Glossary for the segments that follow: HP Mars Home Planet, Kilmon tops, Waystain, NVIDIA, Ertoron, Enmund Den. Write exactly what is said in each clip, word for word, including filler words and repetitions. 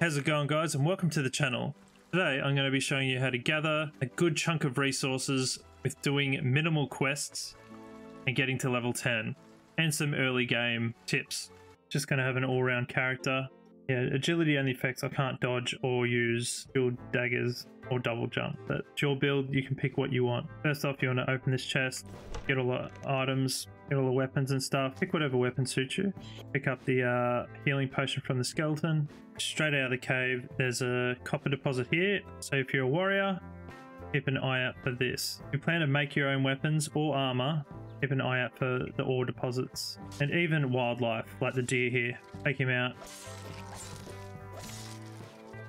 How's it going, guys, and welcome to the channel. Today I'm going to be showing you how to gather a good chunk of resources with doing minimal quests and getting to level ten, and some early game tips. Just going to have an all-round character. Yeah, agility only affects I can't dodge or use dual daggers or double jump, but your build, you can pick what you want. First off, you want to open this chest, get all the items, get all the weapons and stuff. Pick whatever weapon suits you. Pick up the uh, healing potion from the skeleton. Straight out of the cave, there's a copper deposit here, so if you're a warrior, keep an eye out for this. If you plan to make your own weapons or armor, keep an eye out for the ore deposits. And even wildlife, like the deer here. Take him out,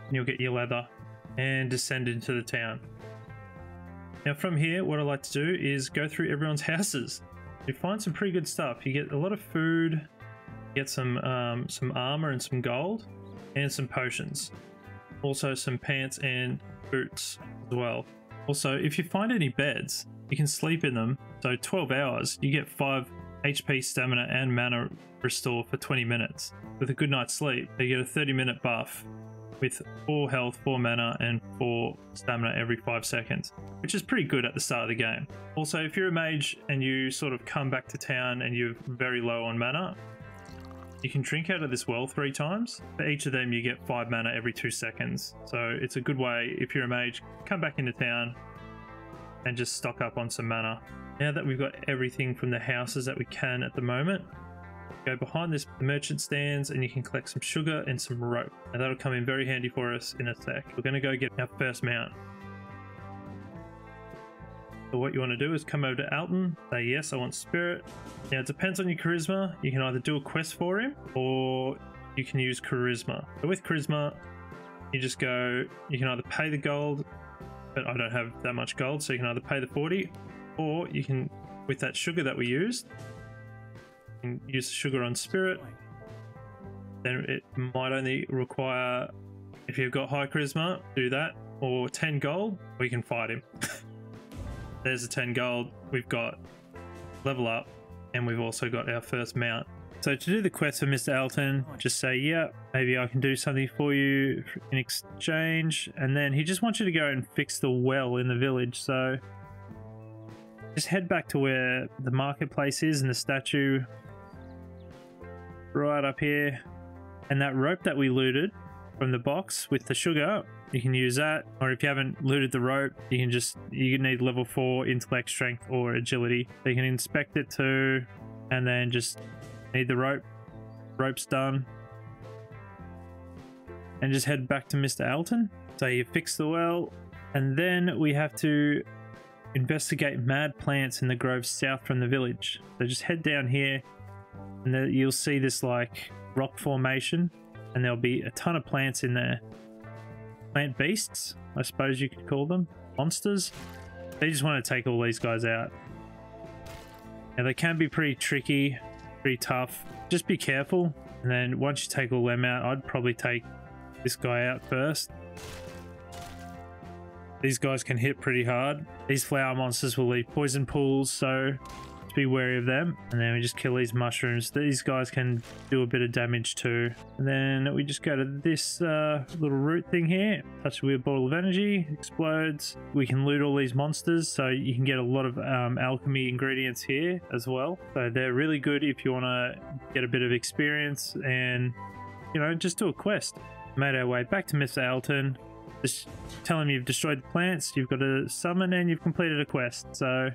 and you'll get your leather. And descend into the town. Now from here, what I like to do is go through everyone's houses. You find some pretty good stuff. You get a lot of food, you get some um, some armor and some gold, and some potions. Also some pants and boots as well. Also, if you find any beds, you can sleep in them. So twelve hours, you get five H P, stamina, and mana restore for twenty minutes. With a good night's sleep, you get a thirty minute buff with four health, four mana, and four stamina every five seconds, which is pretty good at the start of the game. Also, if you're a mage and you sort of come back to town and you're very low on mana, you can drink out of this well three times. For each of them, you get five mana every two seconds. So it's a good way, if you're a mage, come back into town and just stock up on some mana. Now that we've got everything from the houses that we can at the moment, go behind this merchant stands and you can collect some sugar and some rope. Now that'll come in very handy for us in a sec. We're going to go get our first mount. So what you want to do is come over to Alton, say yes, I want spirit. Now it depends on your charisma. You can either do a quest for him or you can use charisma. So with charisma, you just go, you can either pay the gold, but I don't have that much gold, so you can either pay the forty, or you can, with that sugar that we used, can use the sugar on spirit. Then it might only require, if you've got high charisma, do that, or ten gold, we can fight him. There's the ten gold. We've got level up, and we've also got our first mount. So to do the quest for Mister Alton, just say, yeah, maybe I can do something for you in exchange. And then he just wants you to go and fix the well in the village. So just head back to where the marketplace is and the statue, right up here, and that rope that we looted from the box with the sugar, you can use that. Or if you haven't looted the rope, you can just, you need level four intellect, strength, or agility, so you can inspect it too, and then just need the rope. Rope's done, and just head back to Mister Alton. So you fix the well, and then we have to investigate mad plants in the grove south from the village. So just head down here, and then you'll see this like rock formation, and there'll be a ton of plants in there. Plant beasts, I suppose you could call them. Monsters. They just want to take all these guys out. Now they can be pretty tricky, pretty tough. Just be careful. And then once you take all them out, I'd probably take this guy out first. These guys can hit pretty hard. These flower monsters will leave poison pools, so be wary of them. And then we just kill these mushrooms. These guys can do a bit of damage too. And then we just go to this uh, little root thing here. Touch a weird bottle of energy, explodes. We can loot all these monsters, so you can get a lot of um, alchemy ingredients here as well. So they're really good if you want to get a bit of experience and, you know, just do a quest. Made our way back to Mister Alton. Just tell him you've destroyed the plants, you've got a summon, and you've completed a quest. So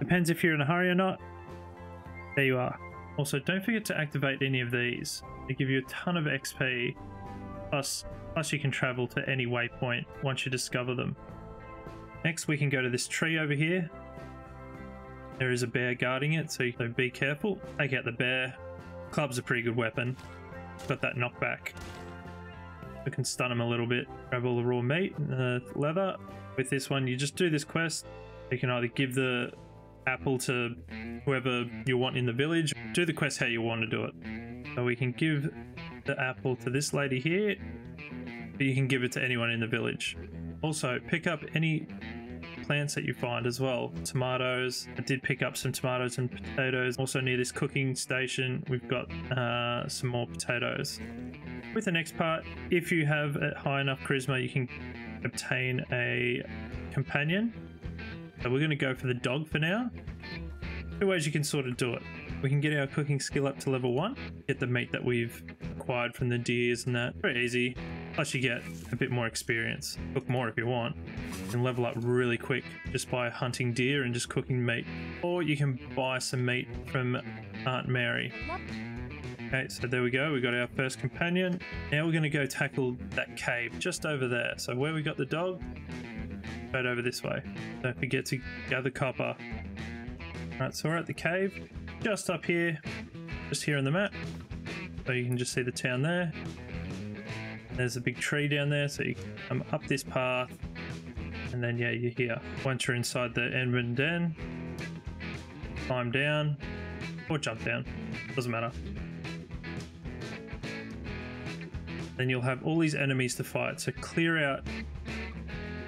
depends if you're in a hurry or not. There you are. Also, don't forget to activate any of these. They give you a ton of X P, plus, plus you can travel to any waypoint once you discover them. Next, we can go to this tree over here. There is a bear guarding it, so be careful. Take out the bear. Club's a pretty good weapon. Got that knockback. We can stun him a little bit. Grab all the raw meat and the leather. With this one, you just do this quest. You can either give the apple to whoever you want in the village. Do the quest how you want to do it. So we can give the apple to this lady here, but you can give it to anyone in the village. Also, pick up any plants that you find as well. Tomatoes, I did pick up some tomatoes and potatoes. Also near this cooking station, we've got uh, some more potatoes. With the next part, if you have a high enough charisma, you can obtain a companion. So we're going to go for the dog for now. Two ways you can sort of do it. We can get our cooking skill up to level one, get the meat that we've acquired from the deers and that. Very easy. Plus you get a bit more experience. Cook more if you want. You can level up really quick just by hunting deer and just cooking meat. Or you can buy some meat from Aunt Mary. Okay, so there we go. We got our first companion. Now we're going to go tackle that cave just over there. So where we got the dog, right over this way. Don't forget to gather copper. Alright, so we're at the cave. Just up here, just here on the map, so you can just see the town there. There's a big tree down there, so you come up this path, and then yeah, you're here. Once you're inside the Enmund Den, climb down or jump down, doesn't matter. Then you'll have all these enemies to fight. So clear out,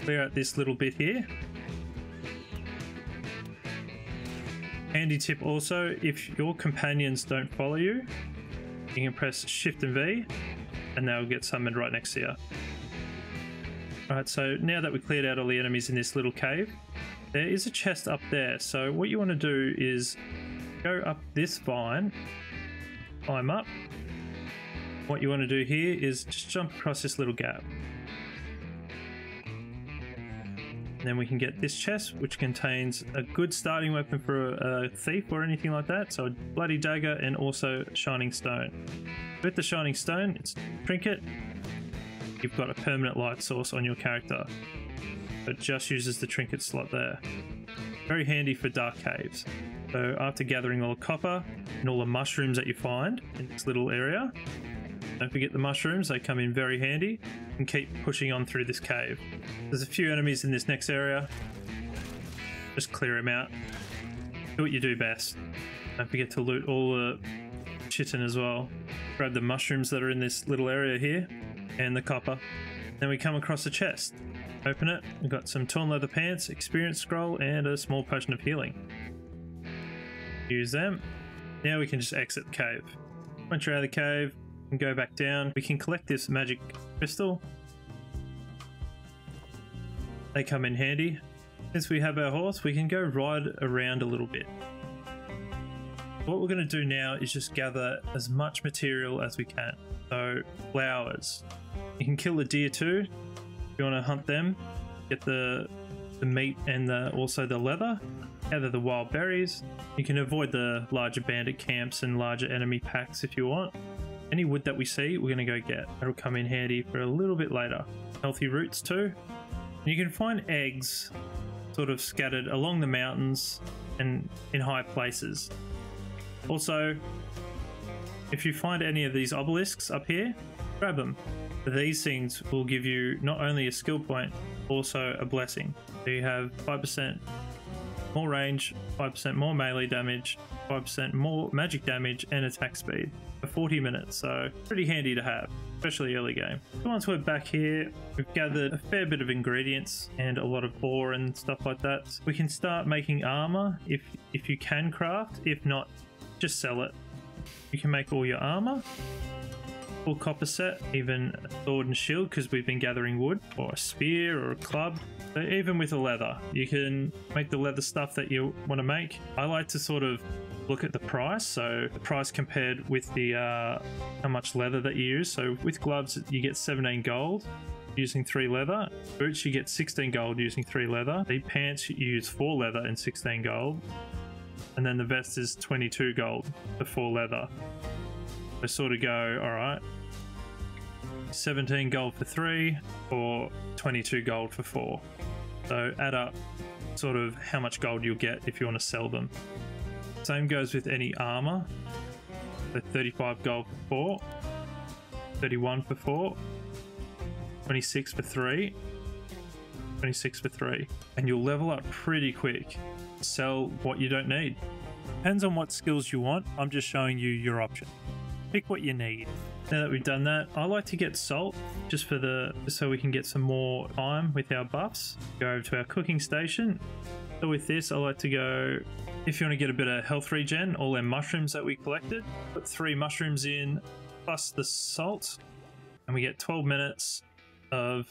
clear out this little bit here. Handy tip also, if your companions don't follow you, you can press Shift and V and they'll get summoned right next to you. Alright, so now that we cleared out all the enemies in this little cave, there is a chest up there. So what you want to do is go up this vine, climb up. What you want to do here is just jump across this little gap. Then we can get this chest, which contains a good starting weapon for a, a thief or anything like that. So a bloody dagger and also shining stone. With the shining stone, it's trinket. You've got a permanent light source on your character. It just uses the trinket slot there. Very handy for dark caves. So after gathering all the copper and all the mushrooms that you find in this little area, don't forget the mushrooms, they come in very handy, and keep pushing on through this cave. There's a few enemies in this next area. Just clear them out. Do what you do best. Don't forget to loot all the chitin as well. Grab the mushrooms that are in this little area here, and the copper. Then we come across a chest. Open it. We've got some torn leather pants, experience scroll, and a small potion of healing. Use them. Now we can just exit the cave. Once you're out of the cave, and go back down. We can collect this magic crystal. They come in handy. Since we have our horse, we can go ride around a little bit. What we're going to do now is just gather as much material as we can. So flowers. You can kill the deer too. If you want to hunt them, get the the meat and the, also the leather. Gather the wild berries. You can avoid the larger bandit camps and larger enemy packs if you want. Any wood that we see, we're going to go get. It'll come in handy for a little bit later. Healthy roots too. And you can find eggs sort of scattered along the mountains and in high places. Also, if you find any of these obelisks up here, grab them. These things will give you not only a skill point, also a blessing. So you have five percent more range, five percent more melee damage, five percent more magic damage and attack speed for forty minutes, so pretty handy to have, especially early game. So once we're back here, we've gathered a fair bit of ingredients and a lot of ore and stuff like that. We can start making armor if if you can craft. If not, just sell it. You can make all your armor, full copper set, even a sword and shield because we've been gathering wood, or a spear or a club. So even with the leather, you can make the leather stuff that you want to make. I like to sort of look at the price, so the price compared with the uh, how much leather that you use. So with gloves you get seventeen gold using three leather, boots you get sixteen gold using three leather, the pants you use four leather and sixteen gold, and then the vest is twenty-two gold for four leather. I sort of go, all right, seventeen gold for three or twenty-two gold for four, so add up sort of how much gold you'll get if you want to sell them. Same goes with any armor. So thirty-five gold for four, thirty-one for four, twenty-six for three, twenty-six for three. And you'll level up pretty quick. Sell what you don't need. Depends on what skills you want. I'm just showing you your option. Pick what you need. Now that we've done that, I like to get salt just for the so we can get some more time with our buffs. Go over to our cooking station. So with this, I like to go, if you want to get a bit of health regen, all our mushrooms that we collected, put three mushrooms in plus the salt, and we get twelve minutes of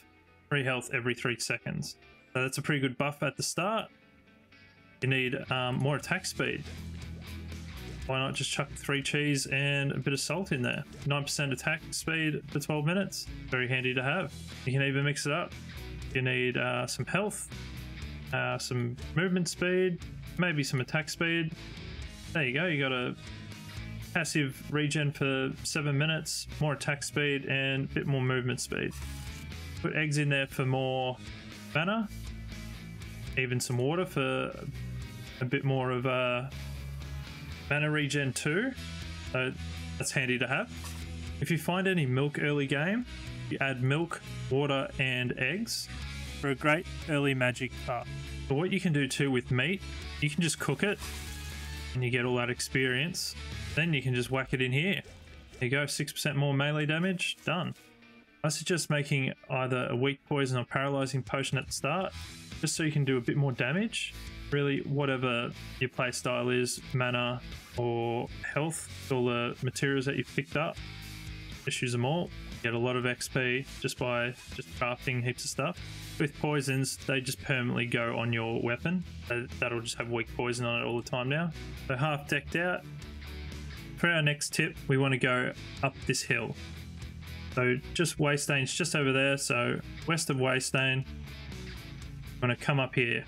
free health every three seconds. So that's a pretty good buff at the start. You need um, more attack speed. Why not just chuck three cheese and a bit of salt in there? nine percent attack speed for twelve minutes. Very handy to have. You can even mix it up. You need uh, some health, uh, some movement speed, maybe some attack speed. There you go. You got a passive regen for seven minutes, more attack speed, and a bit more movement speed. Put eggs in there for more mana. Even some water for a bit more of a... mana regen too, so that's handy to have. If you find any milk early game, you add milk, water and eggs for a great early magic buff. But what you can do too with meat, you can just cook it and you get all that experience. Then you can just whack it in here. There you go, six percent more melee damage, done. I suggest making either a weak poison or paralyzing potion at the start, just so you can do a bit more damage. Really, whatever your play style is, mana or health, all the materials that you've picked up, just use them all. You get a lot of X P just by just crafting heaps of stuff. With poisons, they just permanently go on your weapon. So that'll just have weak poison on it all the time now. So half decked out. For our next tip, we want to go up this hill. So just Waystain's just over there. So west of Waystain, I'm going to come up here.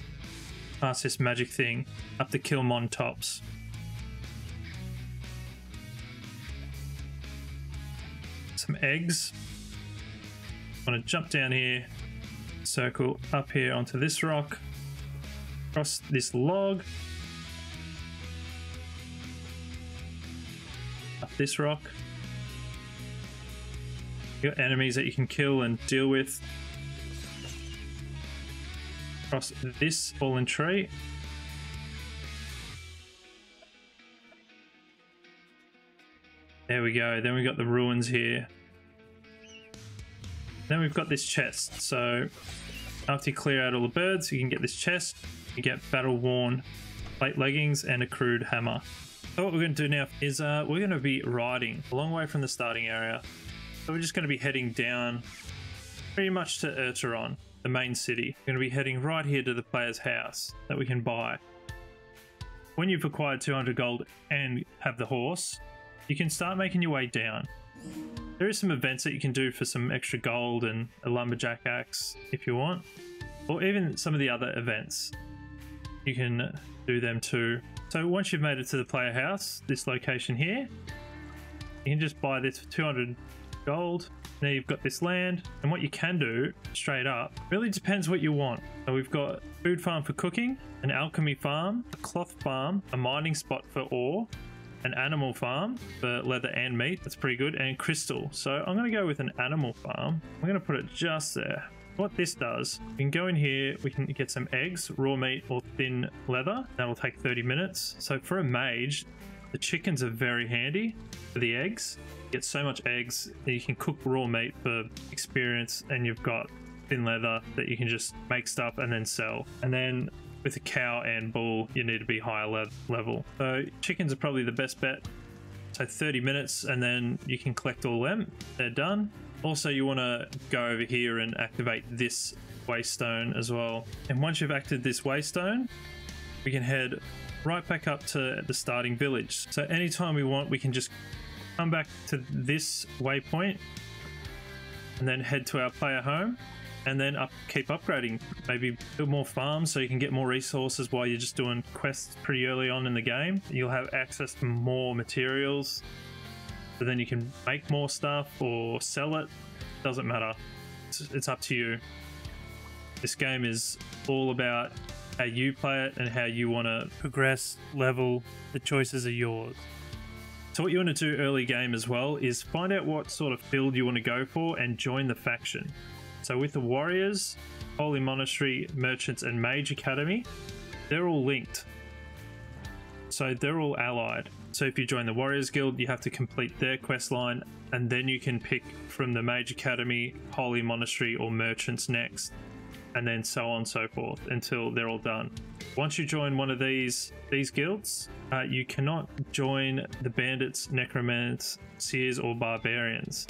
Past this magic thing, up the Kilmon tops. Some eggs. I'm gonna jump down here, circle up here onto this rock, cross this log, up this rock. You got enemies that you can kill and deal with. Across this fallen tree. There we go. Then we've got the ruins here. Then we've got this chest. So after you clear out all the birds, you can get this chest. You get battle-worn plate leggings and a crude hammer. So what we're going to do now is uh, we're going to be riding a long way from the starting area. So we're just going to be heading down pretty much to Ertoron. The main city. We're going to be heading right here to the player's house that we can buy. When you've acquired two hundred gold and have the horse, you can start making your way down. There is some events that you can do for some extra gold and a lumberjack axe if you want, or even some of the other events. You can do them too. So once you've made it to the player house, this location here, you can just buy this for two hundred gold. Now you've got this land, and what you can do straight up really depends what you want. So we've got food farm for cooking, an alchemy farm, a cloth farm, a mining spot for ore, an animal farm for leather and meat. That's pretty good. And crystal. So I'm going to go with an animal farm. I'm going to put it just there. What this does, we can go in here, we can get some eggs, raw meat or thin leather. That'll take thirty minutes. So for a mage, the chickens are very handy for the eggs. You get so much eggs that you can cook raw meat for experience, and you've got thin leather that you can just make stuff and then sell. And then with a cow and bull, you need to be higher le level. So chickens are probably the best bet. So thirty minutes and then you can collect all them. They're done. Also, you want to go over here and activate this waystone as well. And once you've activated this waystone, we can head right back up to the starting village. So anytime we want, we can just come back to this waypoint and then head to our player home, and then up, keep upgrading. Maybe build more farms so you can get more resources while you're just doing quests pretty early on in the game. You'll have access to more materials, but then you can make more stuff or sell it. Doesn't matter. It's, it's up to you. This game is all about how you play it and how you want to progress, level. The choices are yours. So what you want to do early game as well is find out what sort of build you want to go for and join the faction. So with the warriors, holy monastery, merchants and mage academy, they're all linked. So they're all allied. So if you join the Warriors Guild, you have to complete their quest line, and then you can pick from the Mage Academy, Holy Monastery, or Merchants next, and then so on and so forth until they're all done. Once you join one of these these guilds, uh, you cannot join the Bandits, Necromancers, Seers, or Barbarians.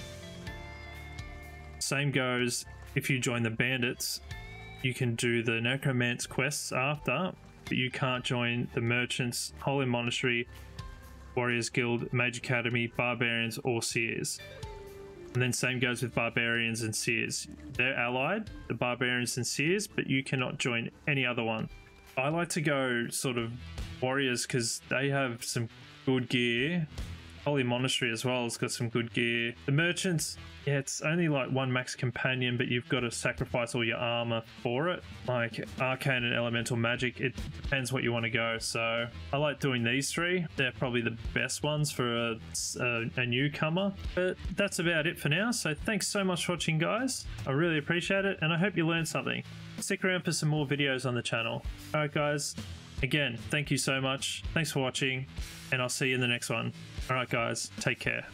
Same goes if you join the Bandits. You can do the Necromancer quests after, but you can't join the Merchants, Holy Monastery, Warriors Guild, Mage Academy, Barbarians, or Seers. And then same goes with Barbarians and Seers. They're allied, the Barbarians and Seers, but you cannot join any other one. I like to go sort of Warriors because they have some good gear. Holy Monastery as well has got some good gear. The Merchants, yeah, it's only like one max companion, but you've got to sacrifice all your armor for it. Like Arcane and Elemental Magic, it depends what you want to go. So I like doing these three. They're probably the best ones for a, a, a newcomer. But that's about it for now. So thanks so much for watching, guys. I really appreciate it, and I hope you learned something. Stick around for some more videos on the channel. All right, guys. Again, thank you so much. Thanks for watching, and I'll see you in the next one. All right, guys. Take care.